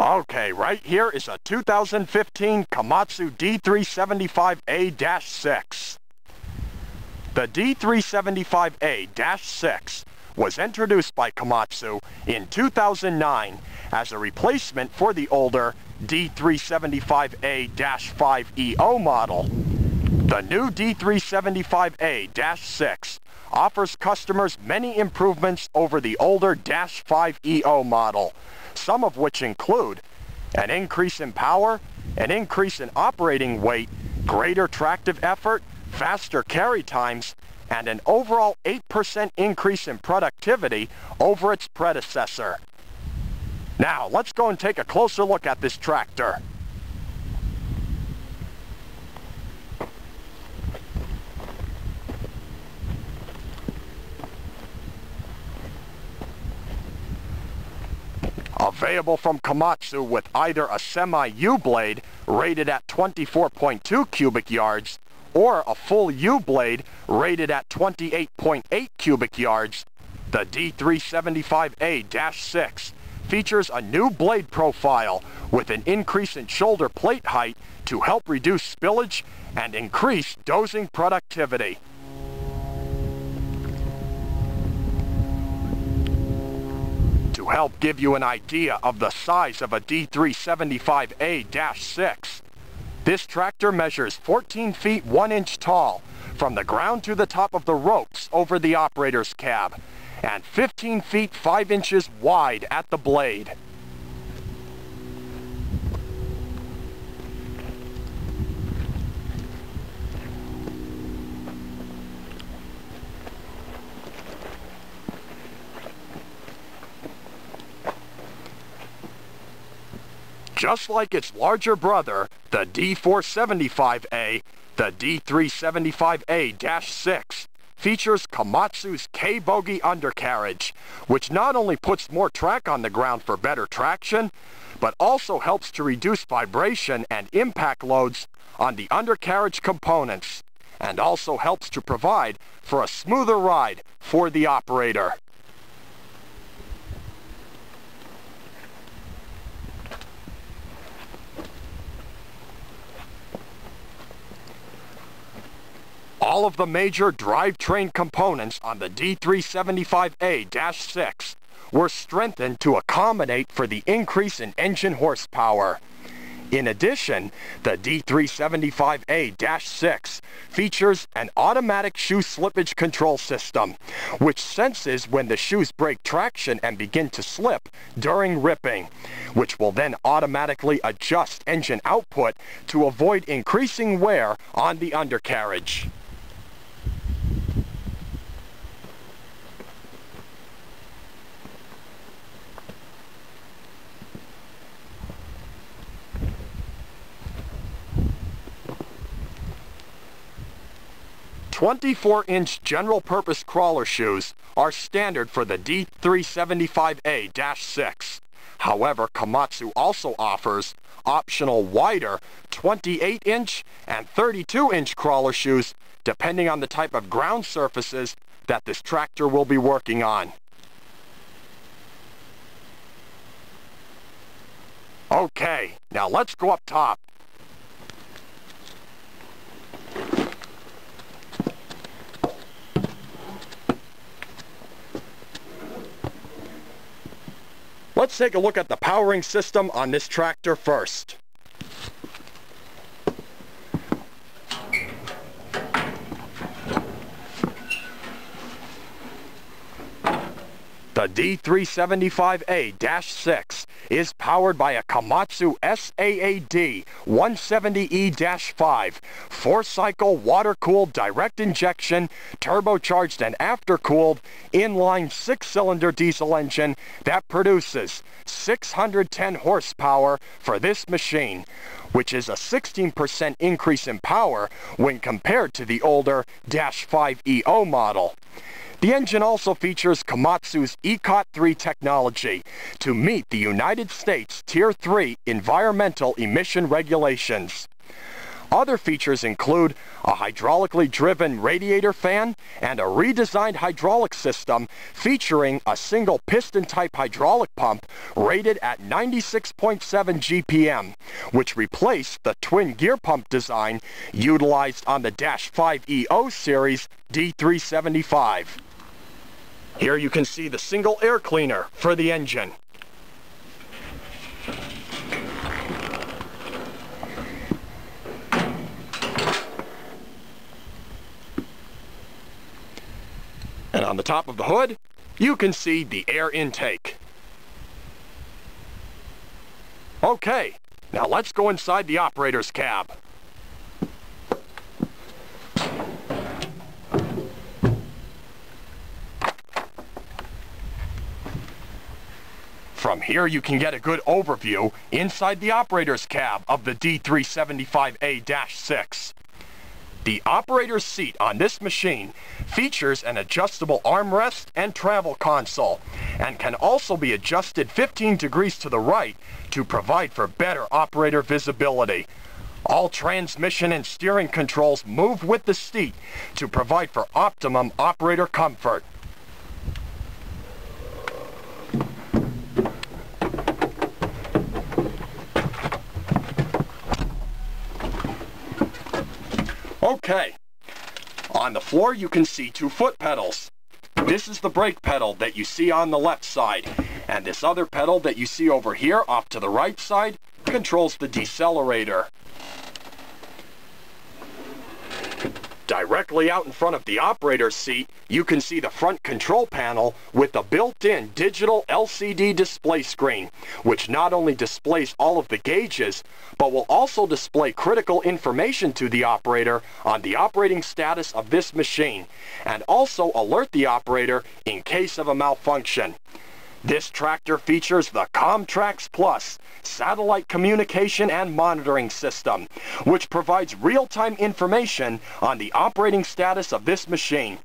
Okay, right here is a 2015 Komatsu D375A-6. The D375A-6 was introduced by Komatsu in 2009 as a replacement for the older D375A-5EO model. The new D375A-6 offers customers many improvements over the older Dash 5EO model, some of which include an increase in power, an increase in operating weight, greater tractive effort, faster carry times, and an overall 8% increase in productivity over its predecessor. Now, let's go and take a closer look at this tractor. Available from Komatsu with either a semi-U blade rated at 24.2 cubic yards or a full U blade rated at 28.8 cubic yards, the D375A-6 features a new blade profile with an increase in shoulder plate height to help reduce spillage and increase dozing productivity. To help give you an idea of the size of a D375A-6, this tractor measures 14 feet 1 inch tall from the ground to the top of the ropes over the operator's cab, and 15 feet 5 inches wide at the blade. Just like its larger brother, the D475A, the D375A-6 features Komatsu's K-Bogie undercarriage, which not only puts more track on the ground for better traction, but also helps to reduce vibration and impact loads on the undercarriage components, and also helps to provide for a smoother ride for the operator. All of the major drivetrain components on the D375A-6 were strengthened to accommodate for the increase in engine horsepower. In addition, the D375A-6 features an automatic shoe slippage control system, which senses when the shoes break traction and begin to slip during ripping, which will then automatically adjust engine output to avoid increasing wear on the undercarriage. The 24-inch general-purpose crawler shoes are standard for the D375A-6. However, Komatsu also offers optional wider 28-inch and 32-inch crawler shoes depending on the type of ground surfaces that this tractor will be working on. Okay, now let's go up top. Let's take a look at the powering system on this tractor first. The D375A-6 is powered by a Komatsu SAAD 170E-5 4-cycle water-cooled direct injection, turbocharged and after-cooled inline 6-cylinder diesel engine that produces 610 horsepower for this machine, which is a 16% increase in power when compared to the older Dash 5EO model. The engine also features Komatsu's ECOT-3 technology to meet the United States Tier 3 environmental emission regulations. Other features include a hydraulically driven radiator fan and a redesigned hydraulic system featuring a single piston-type hydraulic pump rated at 96.7 GPM, which replaced the twin gear pump design utilized on the Dash 5EO series D375. Here you can see the single air cleaner for the engine. And on the top of the hood, you can see the air intake. Okay, now let's go inside the operator's cab. From here you can get a good overview inside the operator's cab of the D375A-6. The operator's seat on this machine features an adjustable armrest and travel console, and can also be adjusted 15 degrees to the right to provide for better operator visibility. All transmission and steering controls move with the seat to provide for optimum operator comfort. Okay, on the floor you can see two foot pedals. This is the brake pedal that you see on the left side, and this other pedal that you see over here off to the right side controls the decelerator. Directly out in front of the operator's seat, you can see the front control panel with a built-in digital LCD display screen, which not only displays all of the gauges, but will also display critical information to the operator on the operating status of this machine, and also alert the operator in case of a malfunction. This tractor features the ComTrax Plus satellite communication and monitoring system, which provides real-time information on the operating status of this machine.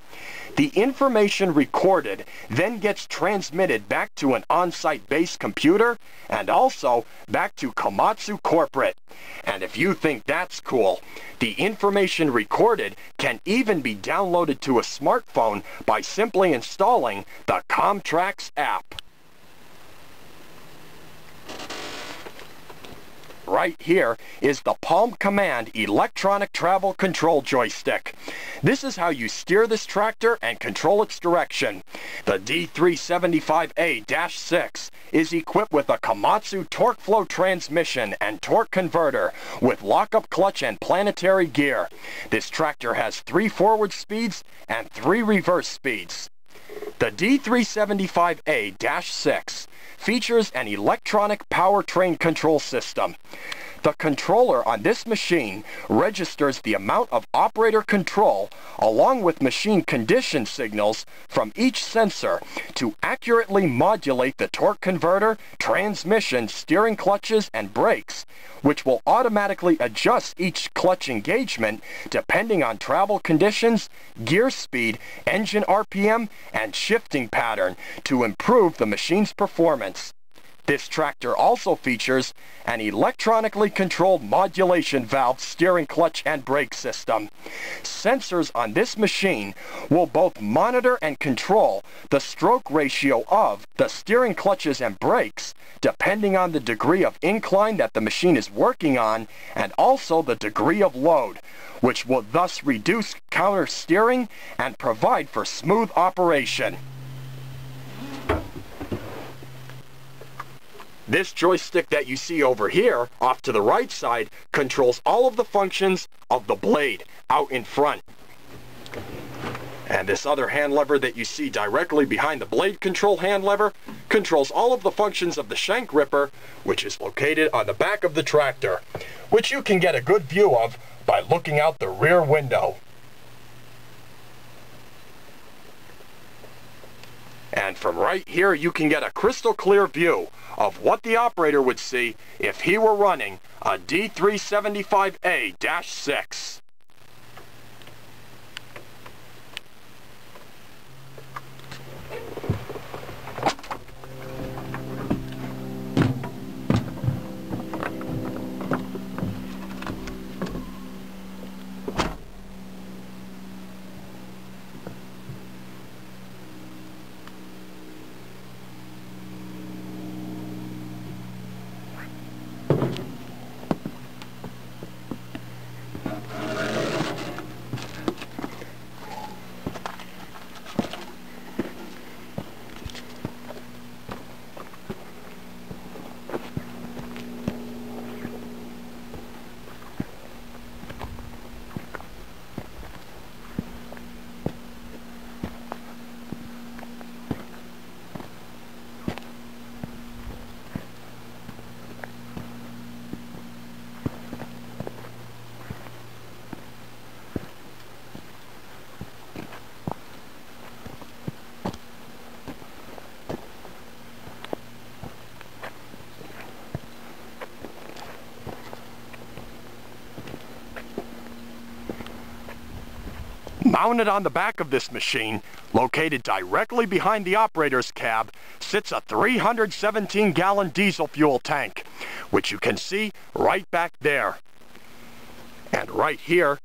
The information recorded then gets transmitted back to an on-site base computer and also back to Komatsu Corporate. And if you think that's cool, the information recorded can even be downloaded to a smartphone by simply installing the ComTrax app. Right here is the Palm Command electronic travel control joystick. This is how you steer this tractor and control its direction. The D375A-6 is equipped with a Komatsu torque flow transmission and torque converter with lockup clutch and planetary gear. This tractor has 3 forward speeds and 3 reverse speeds. The D375A-6 features an electronic powertrain control system. The controller on this machine registers the amount of operator control along with machine condition signals from each sensor to accurately modulate the torque converter, transmission, steering clutches, and brakes, which will automatically adjust each clutch engagement depending on travel conditions, gear speed, engine RPM, and shifting pattern to improve the machine's performance. This tractor also features an electronically controlled modulation valve steering clutch and brake system. Sensors on this machine will both monitor and control the stroke ratio of the steering clutches and brakes depending on the degree of incline that the machine is working on and also the degree of load, which will thus reduce counter steering and provide for smooth operation. This joystick that you see over here, off to the right side, controls all of the functions of the blade out in front. And this other hand lever that you see directly behind the blade control hand lever controls all of the functions of the shank ripper, which is located on the back of the tractor, which you can get a good view of by looking out the rear window. And from right here you can get a crystal clear view of what the operator would see if he were running a D375A-6. Mounted on the back of this machine, located directly behind the operator's cab, sits a 317-gallon diesel fuel tank, which you can see right back there. And right here,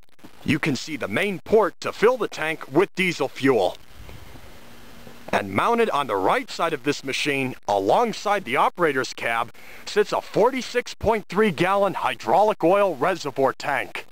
you can see the main port to fill the tank with diesel fuel. And mounted on the right side of this machine, alongside the operator's cab, sits a 46.3-gallon hydraulic oil reservoir tank.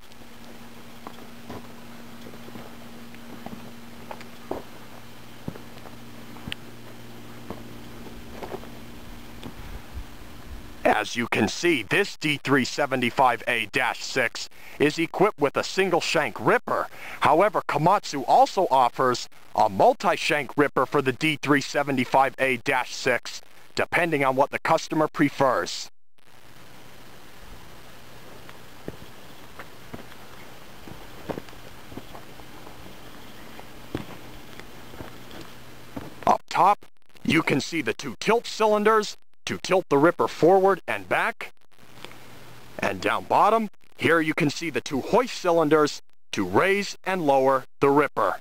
As you can see, this D375A-6 is equipped with a single shank ripper. However, Komatsu also offers a multi-shank ripper for the D375A-6, depending on what the customer prefers. Up top, you can see the two tilt cylinders to tilt the ripper forward and back, and down bottom here you can see the two hoist cylinders to raise and lower the ripper.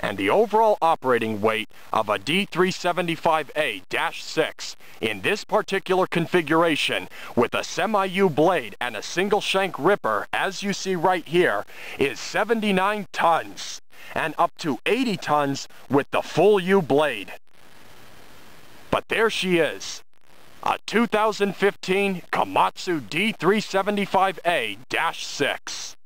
And the overall operating weight of a D375A-6 in this particular configuration with a semi-U blade and a single shank ripper, as you see right here, is 79 tons and up to 80 tons with the full U blade. But there she is, a 2015 Komatsu D375A-6.